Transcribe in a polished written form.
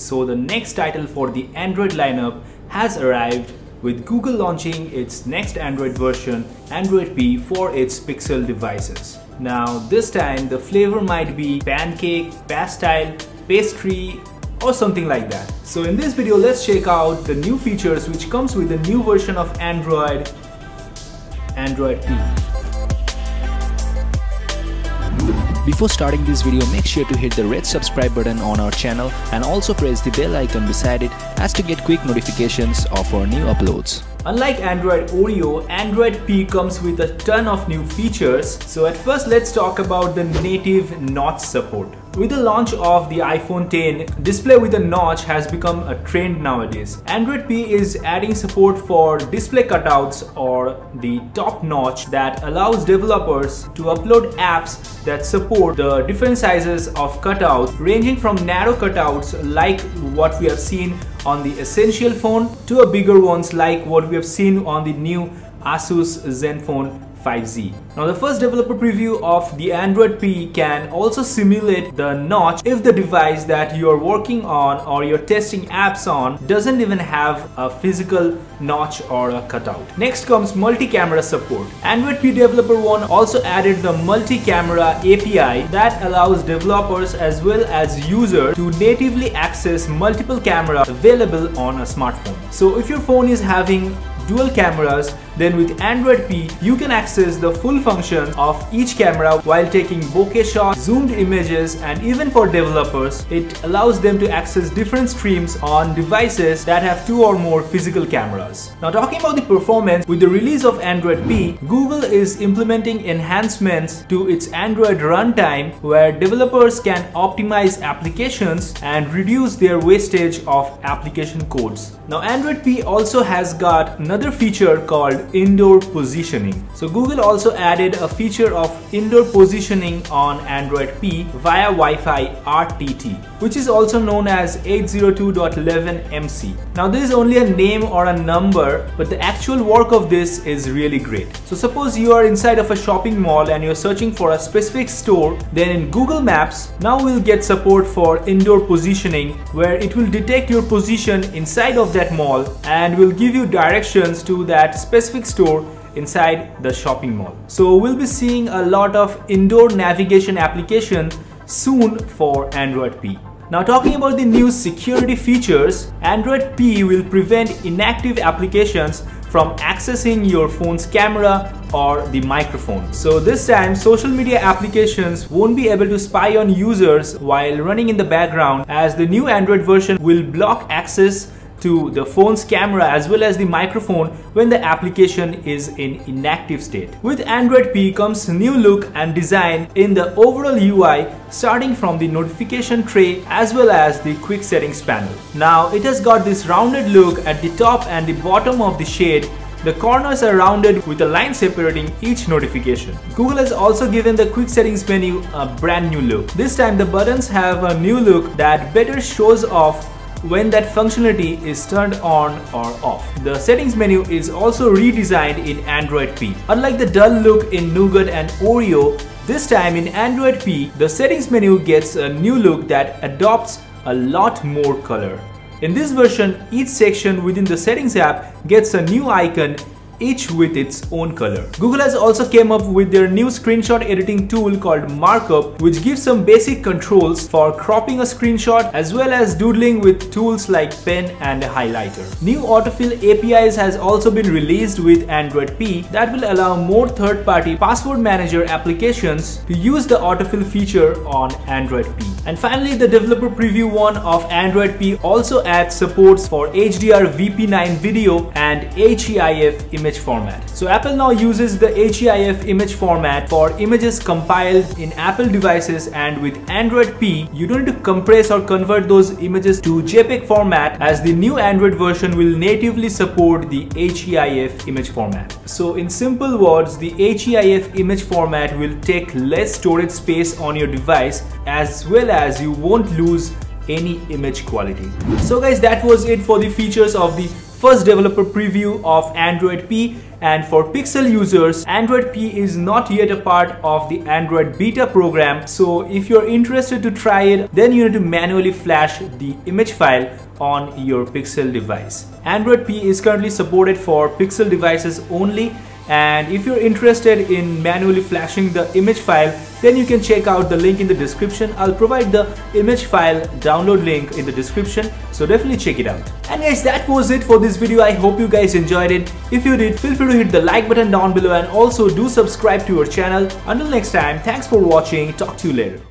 So the next title for the Android lineup has arrived, with Google launching its next Android version, Android P, for its Pixel devices. Now this time the flavor might be pancake, pastille, pastry or something like that. So in this video let's check out the new features which comes with the new version of Android, Android P. Before starting this video, make sure to hit the red subscribe button on our channel and also press the bell icon beside it as to get quick notifications of our new uploads. Unlike Android Oreo, Android P comes with a ton of new features. So at first let's talk about the native notch support. With the launch of the iPhone X, display with a notch has become a trend nowadays. Android P is adding support for display cutouts or the top notch that allows developers to upload apps that support the different sizes of cutouts, ranging from narrow cutouts like what we have seen on the Essential phone to a bigger ones like what we have seen on the new Asus ZenFone 5G. Now the first developer preview of the Android P can also simulate the notch if the device that you are working on or you're testing apps on doesn't even have a physical notch or a cutout. Next comes multi-camera support. Android P Developer 1 also added the multi-camera API that allows developers as well as users to natively access multiple cameras available on a smartphone. So if your phone is having dual cameras, then with Android P you can access the full function of each camera while taking bokeh shots, zoomed images, and even for developers it allows them to access different streams on devices that have two or more physical cameras. Now talking about the performance, with the release of Android P, Google is implementing enhancements to its Android runtime where developers can optimize applications and reduce their wastage of application codes. Now Android P also has got another feature called indoor positioning. So Google also added a feature of indoor positioning on Android P via Wi-Fi RTT, which is also known as 802.11mc. Now this is only a name or a number, but the actual work of this is really great. So suppose you are inside of a shopping mall and you're searching for a specific store, then in Google Maps now we'll get support for indoor positioning where it will detect your position inside of that mall and will give you directions to that specific store inside the shopping mall. So we'll be seeing a lot of indoor navigation applications soon for Android P. Now talking about the new security features, Android P will prevent inactive applications from accessing your phone's camera or the microphone. So this time social media applications won't be able to spy on users while running in the background, as the new Android version will block access to the phone's camera as well as the microphone when the application is in inactive state. With Android P comes new look and design in the overall UI, starting from the notification tray as well as the quick settings panel. Now it has got this rounded look at the top and the bottom of the shade. The corners are rounded with a line separating each notification. Google has also given the quick settings menu a brand new look. This time the buttons have a new look that better shows off when that functionality is turned on or off. The settings menu is also redesigned in Android P. Unlike the dull look in Nougat and Oreo, this time in Android P, the settings menu gets a new look that adopts a lot more color. In this version, each section within the settings app gets a new icon, each with its own color. Google has also came up with their new screenshot editing tool called Markup, which gives some basic controls for cropping a screenshot as well as doodling with tools like pen and a highlighter. New autofill APIs has also been released with Android P that will allow more third-party password manager applications to use the autofill feature on Android P. And finally, the developer preview 1 of Android P also adds supports for HDR VP9 video and HEIF image format. So Apple now uses the HEIF image format for images compiled in Apple devices, and with Android P you don't need to compress or convert those images to JPEG format, as the new Android version will natively support the HEIF image format. So in simple words, the HEIF image format will take less storage space on your device, as well as you won't lose any image quality. So guys, that was it for the features of the first developer preview of Android P, and for Pixel users, Android P is not yet a part of the Android beta program, so if you're interested to try it, then you need to manually flash the image file on your Pixel device. Android P is currently supported for Pixel devices only, and if you're interested in manually flashing the image file, then you can check out the link in the description. I'll provide the image file download link in the description, so definitely check it out. And guys, that was it for this video. I hope you guys enjoyed it. If you did, feel free to hit the like button down below and also do subscribe to our channel. Until next time, thanks for watching. Talk to you later.